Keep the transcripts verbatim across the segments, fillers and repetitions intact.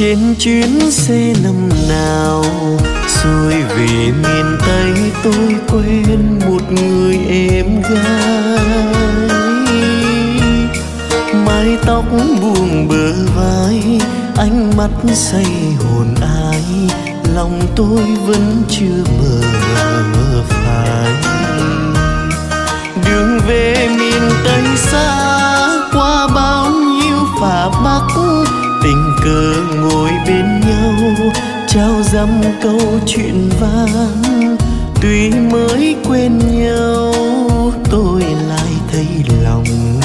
trên chuyến xe năm nào rồi về miền Tây tôi quên một người em gái, mái tóc buông bờ vai, ánh mắt say hồn ai, lòng tôi vẫn chưa mờ phai. Đường về miền Tây xa qua bao nhiêu phà bắc, tình cờ ngồi bên nhau trao dăm câu chuyện vang. Tuy mới quên nhau tôi lại thấy lòng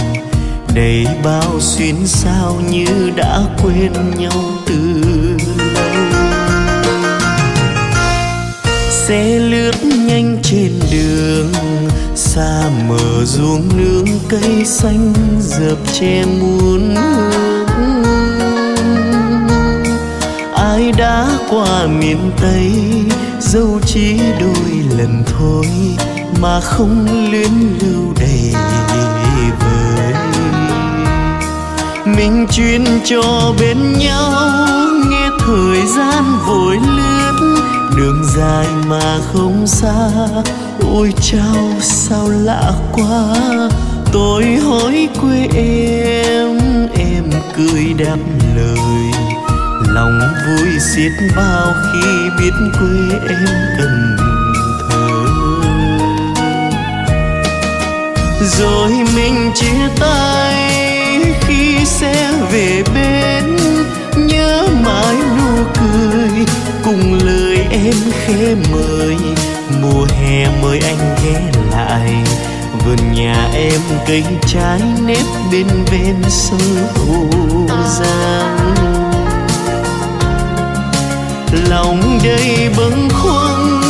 đầy bao xuyên sao, như đã quên nhau từ lâu. Xe lướt nhanh trên đường xa mờ, ruộng nương cây xanh rợp che muôn hương. Ai đã qua miền Tây dẫu chỉ đôi lần thôi mà không luyến lưu đầy vời. Mình chuyên cho bên nhau nghe thời gian vội lướt, đường dài mà không xa, ôi chao sao lạ quá. Tôi hỏi quê em, em cười đáp lời, lòng vui xiết bao khi biết quê em Cần Thơ. Rồi mình chia tay khi xe về bên, nhớ mãi nụ cười cùng lời em khẽ mời. Mùa hè mời anh ghé lại vườn nhà em, cây trái nếp bên ven sông Hậu Giang. Lòng đầy bâng khuâng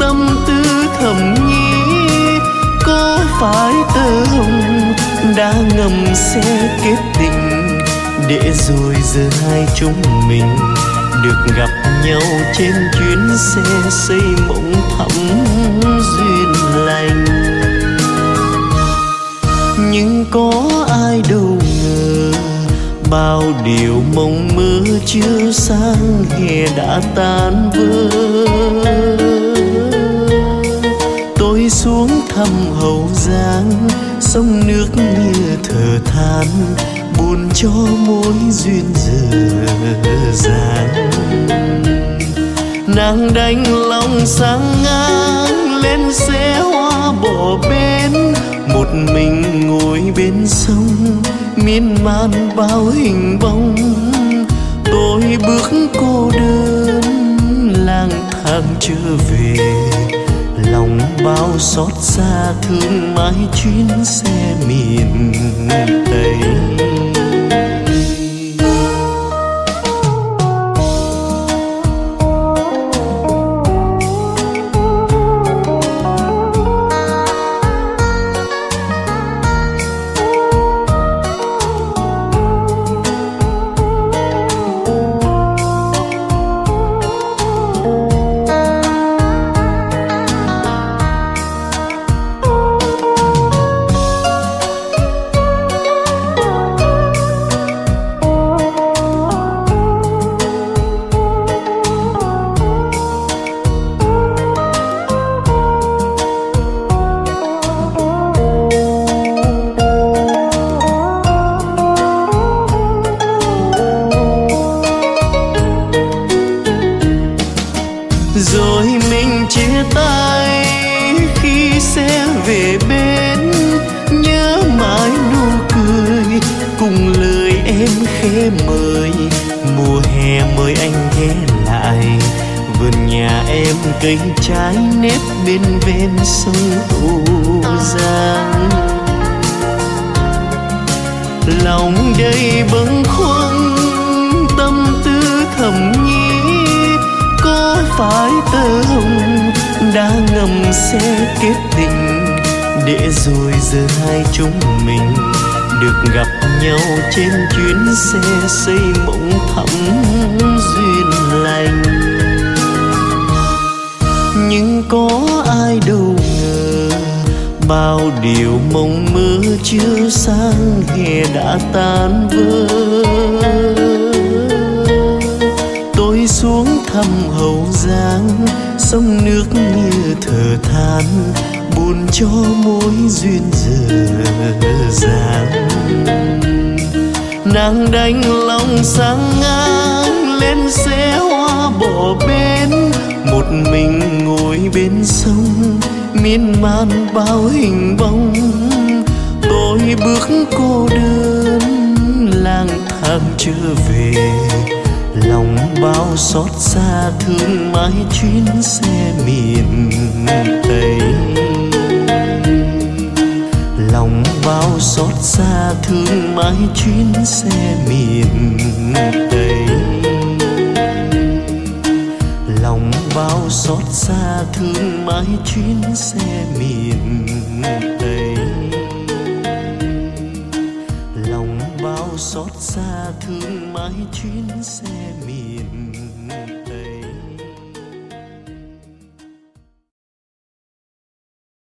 tâm tư thầm nghĩ, có phải tơ hồng đã ngầm sẽ kết tình, để rồi giờ hai chúng mình được gặp nhau trên chuyến xe xây mộng thắm duyên lành. Nhưng có ai đâu ngờ bao điều mong mơ chưa sang hè đã tan vỡ. Tôi xuống thăm Hậu Giang, sông nước như thở than buồn cho mối duyên dở dàng. Nàng đành lòng sang ngang lên xe hoa bỏ bên, một mình ngồi bên sông miên man bao hình bóng. Tôi bước cô đơn lang thang trở về, lòng bao xót xa thương mãi chuyến xe miền Tây. Cây trái nếp bên ven sông Hậu Giang, lòng đầy bâng khuâng tâm tư thầm nghĩ, có phải tơ hồng đã ngầm sẽ kết tình, để rồi giờ hai chúng mình được gặp nhau trên chuyến xe xây mộng thắm duyên lành. Nhưng có ai đâu ngờ bao điều mong mơ chưa sang hè đã tan vỡ. thăm Hậu Giang, sông nước như thở than buồn cho mối duyên dở dàng. Nàng đánh lòng sáng ngang lên xe hoa bỏ bến, một mình ngồi bên sông miên man bao hình bóng. Tôi bước cô đơn lang thang trở về, lòng bao xót xa thương mãi chuyến xe miền Tây. Lòng bao xót xa thương mãi chuyến xe miền Tây. Lòng bao xót xa thương mãi chuyến xe miền Tây. Lòng bao xót xa thương mãi chuyến xe miền Tây.